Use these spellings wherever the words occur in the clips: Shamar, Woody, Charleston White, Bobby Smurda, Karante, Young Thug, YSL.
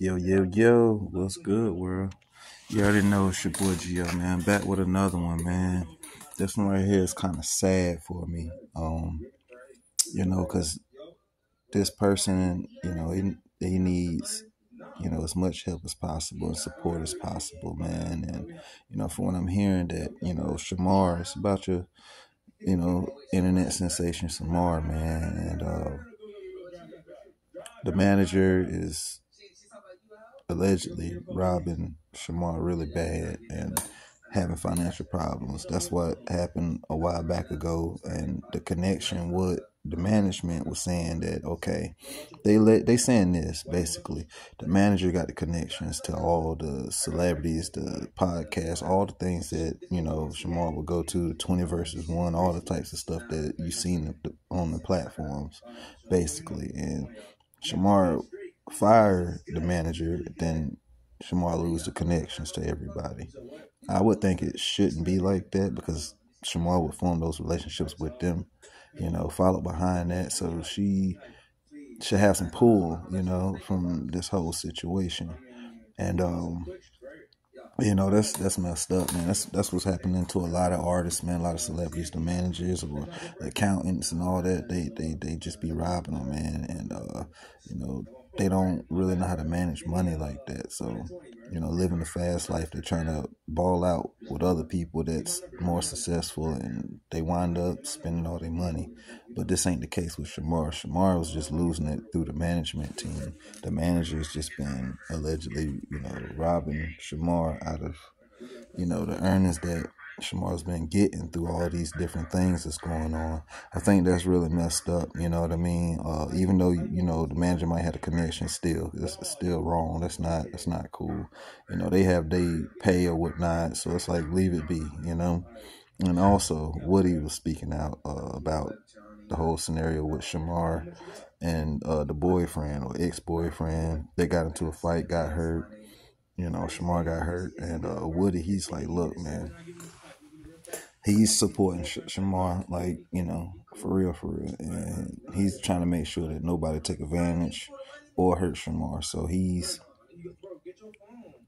Yo, yo, yo, what's good, world? You already know it's your boy Gio, man. Back with another one, man. This one right here is kind of sad for me. You know, because this person, you know, he needs, you know, as much help as possible and support as possible, man. And, you know, from what I'm hearing that, you know, Shamar, it's about your, you know, internet sensation Shamar, man. And the manager is allegedly robbing Shamar really bad and having financial problems. That's what happened a while back ago, and the connection with the management was saying that, okay, they saying this, basically. The manager got the connections to all the celebrities, the podcasts, all the things that, you know, Shamar would go to, 20 versus 1, all the types of stuff that you've seen on the platforms, basically. And Shamar fire the manager, then Shamar lose the connections to everybody. I would think it shouldn't be like that, because Shamar would form those relationships with them, you know, follow behind that. So she should have some pull, you know, from this whole situation. And you know, that's messed up, man. That's what's happening to a lot of artists, man, a lot of celebrities, the managers or the accountants and all that. They just be robbing them, man. And you know, they don't really know how to manage money like that. So, you know, living the fast life, they're trying to ball out with other people that's more successful, and they wind up spending all their money. But this ain't the case with Shamar. Shamar was just losing it through the management team. The manager's just been allegedly, you know, robbing Shamar out of, you know, the earnings that Shamar's been getting through all these different things that's going on. I think that's really messed up, you know what I mean? Even though, you know, the manager might have a connection still, it's still wrong. That's not cool. You know, they have they pay or whatnot, so it's like, leave it be, you know? And also, Woody was speaking out about the whole scenario with Shamar and the boyfriend or ex-boyfriend. They got into a fight, got hurt. You know, Shamar got hurt. And Woody, he's like, look, man, he's supporting Shamar, like, you know, for real. And he's trying to make sure that nobody take advantage or hurt Shamar. So he's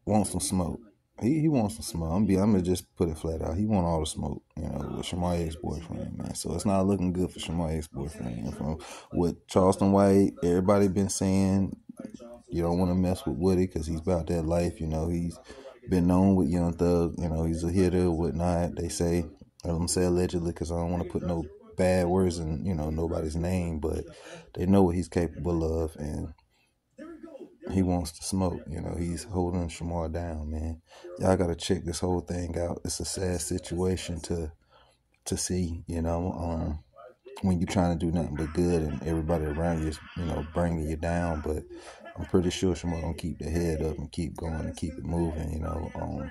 wants some smoke. He wants some smoke. I'm gonna just put it flat out. He wants all the smoke, you know, with Shamar's ex-boyfriend, man. So it's not looking good for Shamar's ex-boyfriend. And from what Charleston White, everybody been saying, you don't want to mess with Woody because he's about that life. You know, he's been known with Young Thug. You know, he's a hitter, whatnot. They say. I'm saying allegedly because I don't want to put no bad words in, you know, nobody's name, but they know what he's capable of, and he wants to smoke. You know, he's holding Shamar down, man. Y'all got to check this whole thing out. It's a sad situation to see, you know, when you're trying to do nothing but good and everybody around you is, you know, bringing you down. But I'm pretty sure Shamar going to keep their head up and keep going and keep it moving, you know.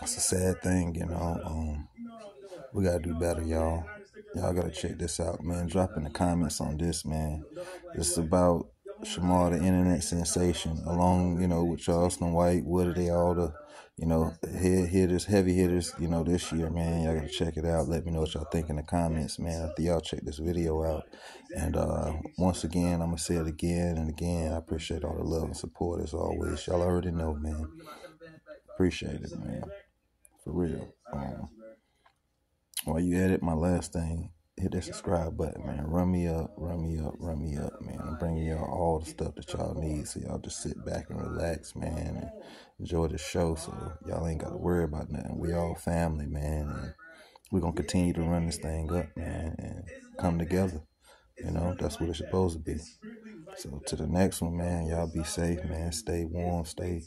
It's a sad thing, you know. We got to do better, y'all. Y'all got to check this out, man. Drop in the comments on this, man. It's about Shamar, the internet sensation, along, you know, with Charleston White. What are they all the, you know, heavy hitters, you know, this year, man. Y'all got to check it out. Let me know what y'all think in the comments, man, after y'all check this video out. And once again, I'm going to say it again and again. I appreciate all the love and support as always. Y'all already know, man. Appreciate it, man. For real. While you at it, my last thing, hit that subscribe button, man. Run me up, man. I'm bringing y'all all the stuff that y'all need, so y'all just sit back and relax, man, and enjoy the show, so y'all ain't got to worry about nothing. We all family, man, and we're going to continue to run this thing up, man, and come together. You know, that's what it's supposed to be. So to the next one, man, y'all be safe, man. Stay warm, stay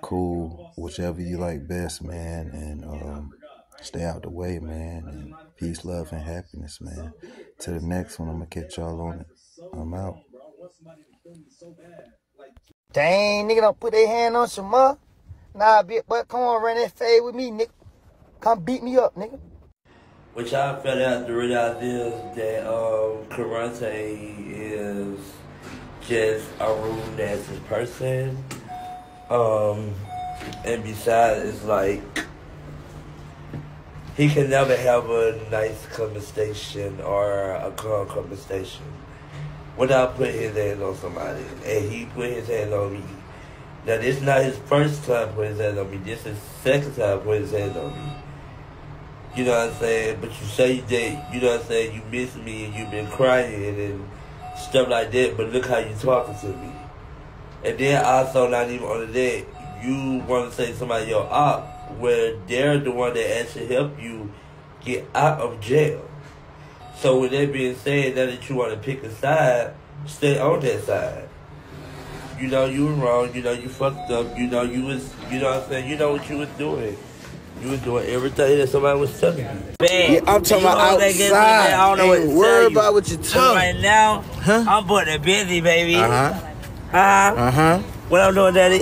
cool, whichever you like best, man. And stay out the way, man. And peace, love, and happiness, man. To the next one, I'm going to catch y'all on it. I'm out. Dang, nigga, don't put their hand on Shamar. Nah, bitch, but come on, run that fade with me, nigga. Come beat me up, nigga. What y'all found out to realize is that Karante is just a rude, nasty person. And besides, it's like, he can never have a nice conversation or a calm conversation. without putting his hands on somebody. And he put his hands on me. Now, this is not his first time putting his hands on me. This is his second time putting his hands on me. You know what I'm saying? But you say that, you know what I'm saying, you miss me and you've been crying and stuff like that, but look how you talking to me. And then also, not even on the day, you want to say somebody your op, where they're the one that actually help you get out of jail. So with that being said, now that you want to pick a side, stay on that side. You know you were wrong, you know you fucked up, you know you was, you know what I'm saying, you know what you was doing. You was doing everything that somebody was telling you. Yeah, I'm talking about outside. I don't know what to tell you. Worry about what you're talking. Right now, I'm putting it busy, baby. What I'm doing, daddy?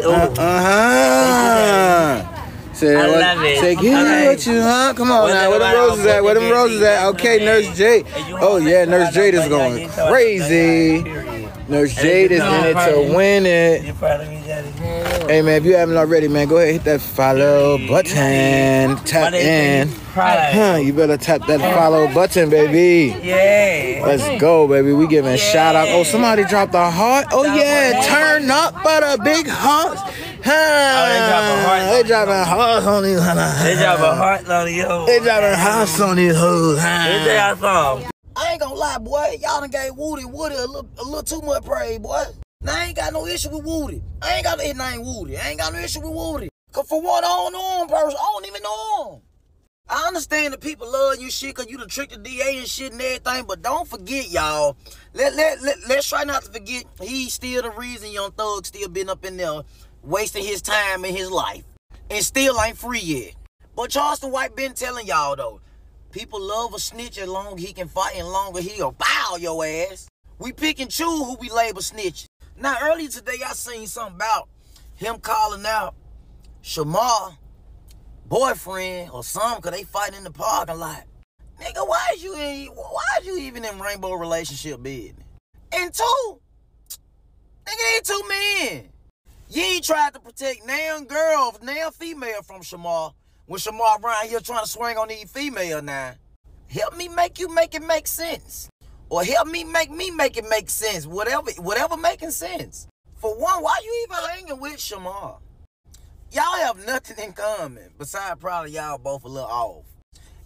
Say, I love it. Say, give me what you want. Come on now. Where them roses at? Where them roses at? Okay, Nurse Jade. Oh, yeah, Nurse Jade is going crazy. Nurse Jade is in it to win it. You proud of me, daddy? Hey, man, if you haven't already, man, go ahead and hit that follow button. Tap in. You better tap that follow button, baby. Yeah. Let's go, baby. We giving shout out. Oh, somebody dropped a heart. Oh, yeah. Turn up for the big hearts. They dropping hearts on these hoes. They dropping hearts on these hoes. They dropping hearts on these hoes. It's their song. I ain't gonna lie, boy. Y'all done gave Woody a little too much praise, boy. Now, I ain't got no issue with Woody. I ain't got no issue with Woody. Because for one, I don't know him, person. I don't even know him. I understand that people love you shit because you done tricked the DA and shit and everything, but don't forget, y'all. Let's try not to forget he's still the reason Young Thug still been up in there wasting his time and his life and still ain't free yet. But Charleston White been telling y'all, though, people love a snitch as long as he can fight and longer he'll bow your ass. We pick and choose who we label snitches. Now, earlier today, I seen something about him calling out Shamar boyfriend or something because they fighting in the parking lot. Nigga, why is you even in rainbow relationship business? And two, nigga, they two men. You ain't tried to protect damn girl, damn female from Shamar when Shamar around here trying to swing on these female now. Help me make you make it make sense. Or help me make it make sense. Whatever making sense. For one, why you even hanging with Shamar? Y'all have nothing in common. Besides probably y'all both a little off.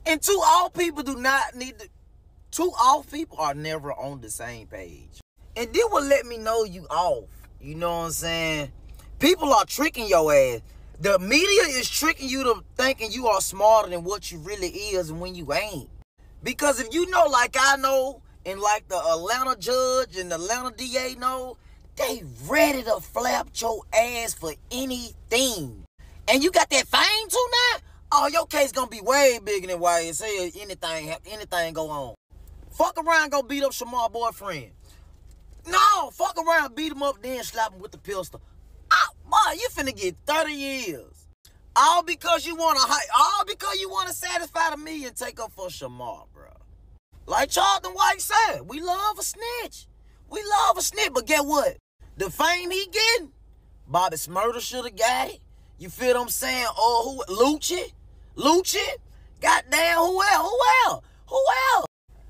And two off people do not need to... Two off people are never on the same page. And this will let me know you off. You know what I'm saying? People are tricking your ass. The media is tricking you to thinking you are smarter than what you really is and when you ain't. Because if you know like I know... And like the Atlanta judge and the Atlanta DA know, they ready to flap your ass for anything. And you got that fame too now? Oh, your case gonna be way bigger than YSL. Anything go on. Fuck around, go beat up Shamar boyfriend. No, fuck around, beat him up, then slap him with the pistol. Oh, boy, you finna get 30 years. All because you wanna satisfy the media and take up for Shamar, bro. Like Charleston White said, we love a snitch. But get what? The fame he getting, Bobby Smurda should have got it. You feel what I'm saying? Oh, who? Lucci? Goddamn, who else?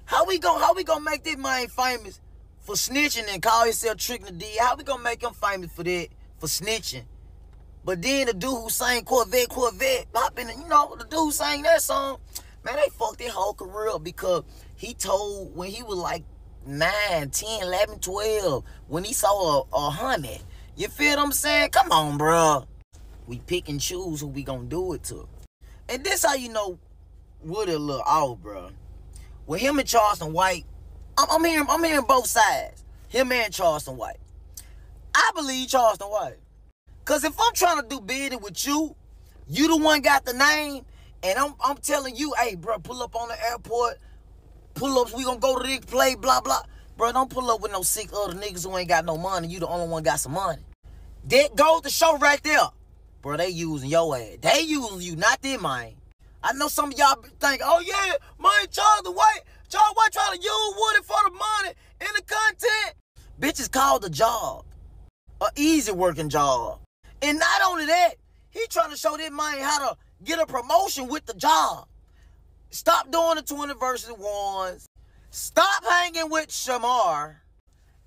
How we gonna make this man famous for snitching and call himself tricking the D? How we gonna make him famous for that, for snitching? But then the dude who sang Corvette, the dude who sang that song, man, they fucked his whole career up because he told when he was like 9, 10, 11, 12, when he saw a 100. You feel what I'm saying? Come on, bro. We pick and choose who we gonna do it to. And this how you know Woody a little off, bro. With him and Charleston White, I'm hearing both sides. Him and Charleston White. I believe Charleston White. Cause if I'm trying to do business with you, you the one got the name, and I'm telling you, hey, bro, pull up on the airport. Pull-ups, we gonna go to this play, blah, blah. Bro, don't pull up with no sick other niggas who ain't got no money. You the only one got some money. That goes to show right there. Bro, they using your ass. They using you, not them, man. I know some of y'all think, oh, yeah, man, Charles White trying to use Woody for the money and the content. Bitch, it's called a job. A easy working job. And not only that, he trying to show that man how to get a promotion with the job. Stop doing the 20 versus ones. Stop hanging with Shamar.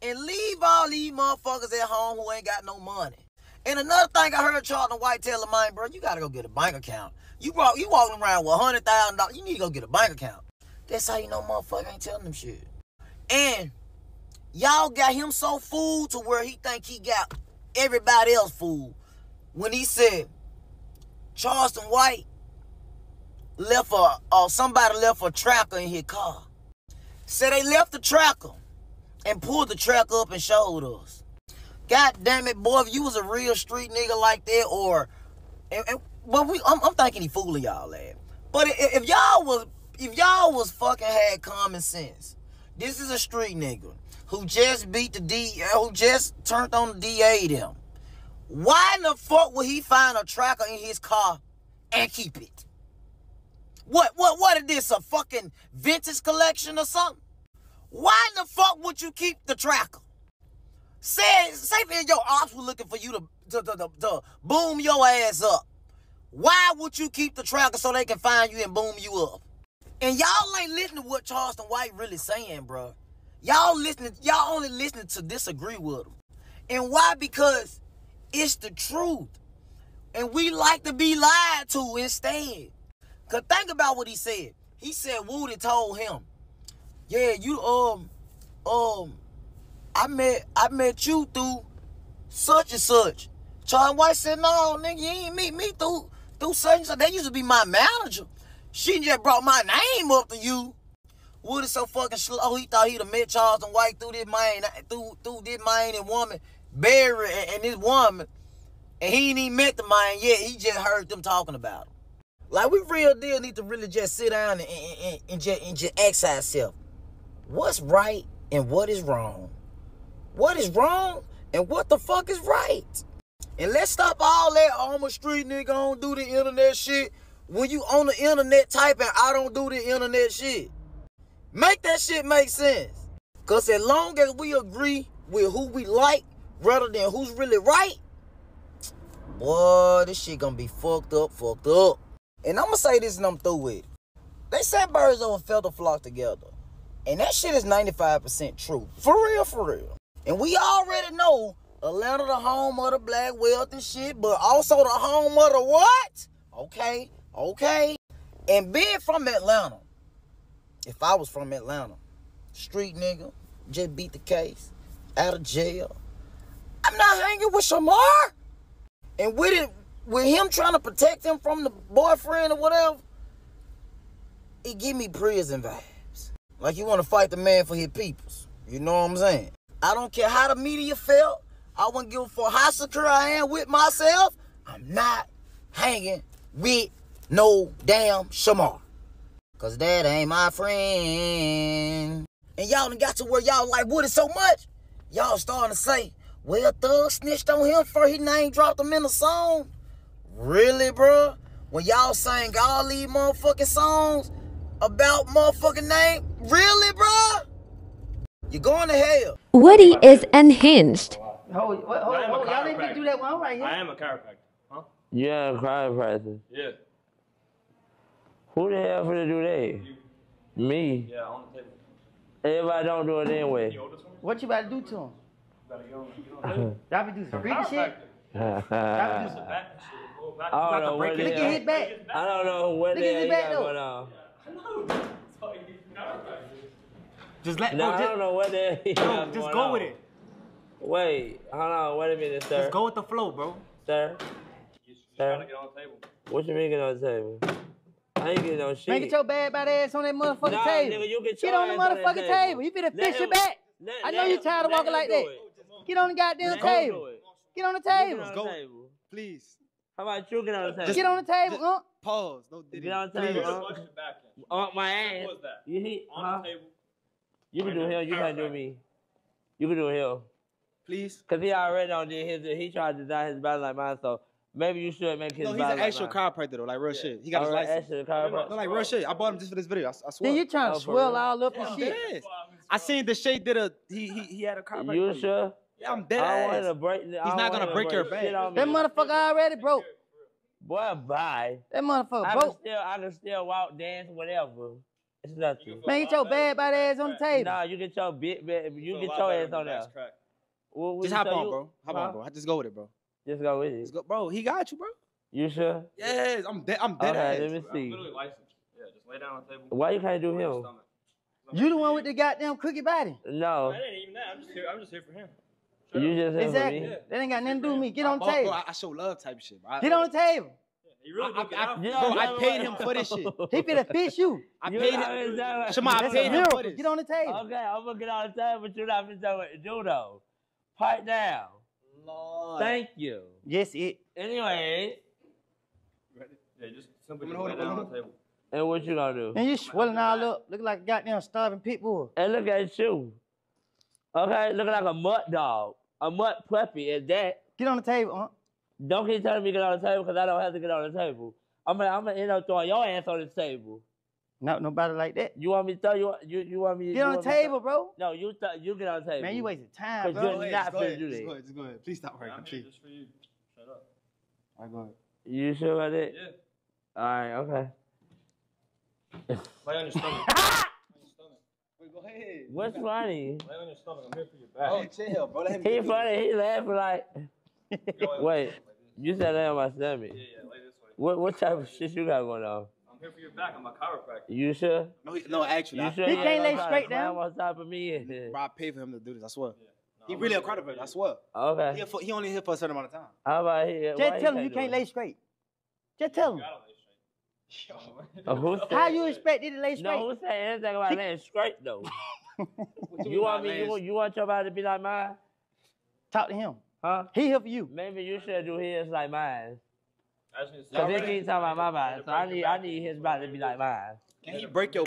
and leave all these motherfuckers at home who ain't got no money. And another thing I heard Charleston White tell of mine, bro, you gotta go get a bank account. You walking around with $100,000, you need to go get a bank account. That's how you know motherfucker ain't telling them shit. And y'all got him so fooled to where he think he got everybody else fooled. When he said Charleston White left somebody left a tracker in his car. Said they left the tracker and pulled the tracker up and showed us. God damn it, boy, if you was a real street nigga like that, or, I'm thinking he fooling y'all, lad. But if y'all was fucking had common sense, this is a street nigga who just turned on the DA them. Why in the fuck would he find a tracker in his car and keep it? What is this, a fucking vintage collection or something? Why in the fuck would you keep the tracker? Say if your ops were looking for you to boom your ass up, why would you keep the tracker so they can find you and boom you up? And y'all ain't listening to what Charleston White really saying, bro. Y'all only listening to disagree with him. And why? Because it's the truth. And we like to be lied to instead. Cause think about what he said. He said Woody told him, yeah, you I met you through such and such. Charleston White said, no, nigga, you ain't meet me through such and such. That used to be my manager. She just brought my name up to you. Woody so fucking slow, he thought he'd have met Charleston White through this man, through this man and woman, Barry and this woman. And he ain't even met the man yet. He just heard them talking about him. Like, we real deal need to really just sit down and just ask ourselves, what's right and what is wrong? What is wrong and what the fuck is right? And let's stop all that, oh, I'm a street nigga, I don't do the internet shit. When you on the internet typing, I don't do the internet shit. Make that shit make sense. Because as long as we agree with who we like rather than who's really right, boy, this shit gonna be fucked up. And I'm gonna say this and I'm through with it. They say birds of a feather flock together. And that shit is 95% true. For real. And we already know Atlanta the home of the black wealth and shit, but also the home of the what? Okay. And being from Atlanta, if I was from Atlanta, street nigga, just beat the case, out of jail, I'm not hanging with Shamar. And with him trying to protect him from the boyfriend or whatever, it give me prison vibes. Like you want to fight the man for his peoples. You know what I'm saying? I don't care how the media felt. I wouldn't give a fuck how secure I am with myself. I'm not hanging with no damn Shamar. Cause that ain't my friend. And y'all done got to where y'all like Woody so much, y'all starting to say, well, Thug snitched on him for his name dropped him in a song. Really, bro? When y'all sang all these motherfucking songs about motherfucking name? Really, bro? You're going to hell. Woody is unhinged. Hold, y'all didn't do that one right here. I am a chiropractor. Huh? Yeah, a chiropractor. Yeah. Who the hell finna do that? You. Me. Yeah, on the table. Everybody don't do it anyway. What you about to do to him? Y'all be do some freaky shit? Y'all be do some back shit. I don't know what they hit back. I don't know what they got going on. Just let go. I don't know what they got. Just go with it. Wait, hold on. Wait a minute, sir. Just go with the flow, bro. Sir. You trying to get on the table. What you mean get on the table? I ain't getting no shit. Man, get your bad bad ass on that motherfucking table. Nigga, you get on the motherfucking table. You better fix your back. I know you tired of walking like that. Get on the goddamn table. Get on the table. Let's go. Please. How about you get on the table? Just get on the table, huh? Pause. No diddy. Get on the table, on my ass. What was that? You hit on the table. You can do hell. You can't do me. You can do hell. Please. Cause he already on his. He tried to design his body like mine, so maybe you should make his body. No, he's an actual chiropractor though, like real shit. He got his license. Actual chiropractor. No, like real shit. I bought him just for this video. I swear. Then you trying to swell all up and shit. I seen the shade did a. He had a chiropractor. You sure? Yeah, I'm dead ass. He's not gonna break your back. That motherfucker already broke. Boy, bye. That motherfucker broke. I can still walk, dance, whatever. It's nothing. Man, get your bad body ass on the table. Nah, you get your big, you get your ass on there. Just hop on, bro. Hop on, bro. Just go with it, bro. Just go with it. Bro, he got you, bro. You sure? Yes, I'm dead ass. Let me see. I'm literally licensed. Yeah, just lay down on the table. Why you can't do him? You the one with the goddamn cookie body. No. That ain't even that. I'm just here for him. You just here for me. Yeah. That ain't got nothing to do with me. Get on the table. Bro, I show love type of shit. Get on the table. He really I paid him for this shit. He finna fish you. I paid him for this. Get on the table. Okay, I'm gonna get on the table, but you're not finna tell what to do though. Pipe down. Lord. Thank you. Yes, it. Anyway. Yeah, just somebody hold it down on the table. And what you gonna do? And you swelling all up, look like a goddamn starving pit bull. And look at you. Okay, looking like a mutt dog. A mutt puppy at that. Get on the table, huh? Don't keep telling me to get on the table because I don't have to get on the table. I'm gonna end up throwing your ass on the table. Not nobody like that. You want me to throw you? You want me to get on the table, bro? No, you get on the table. Man, you wasting time, bro. Because you're not gonna do that. Just go ahead. Please stop working. I'm here just for you. Shut up. All right, go ahead. You sure about that? Yeah. All right. Okay. Lay on your stomach. Wait, go ahead. What's funny? Lay on your stomach. I'm here for your back. Oh, chill, bro. He funny. He laughing like. Wait, you said that on my stomach. Yeah, lay this way. What type of shit you got going on? I'm here for your back. I'm a chiropractor. You sure? No, actually. You sure he can't lay straight down on top of me. Bro, I paid for him to do this. I swear. Yeah. No, he really a chiropractor. I swear. Okay. He only here for a certain amount of time. How about here? Just tell him you can't lay straight. Just tell him. How you expect it to lay straight? No, who said anything about laying straight though? You want your body to be like mine? Talk to him. Huh? He here for you. Maybe you should do his like mine. Cause he keeps talking about my body, so I need his body to be like mine. Can he break your?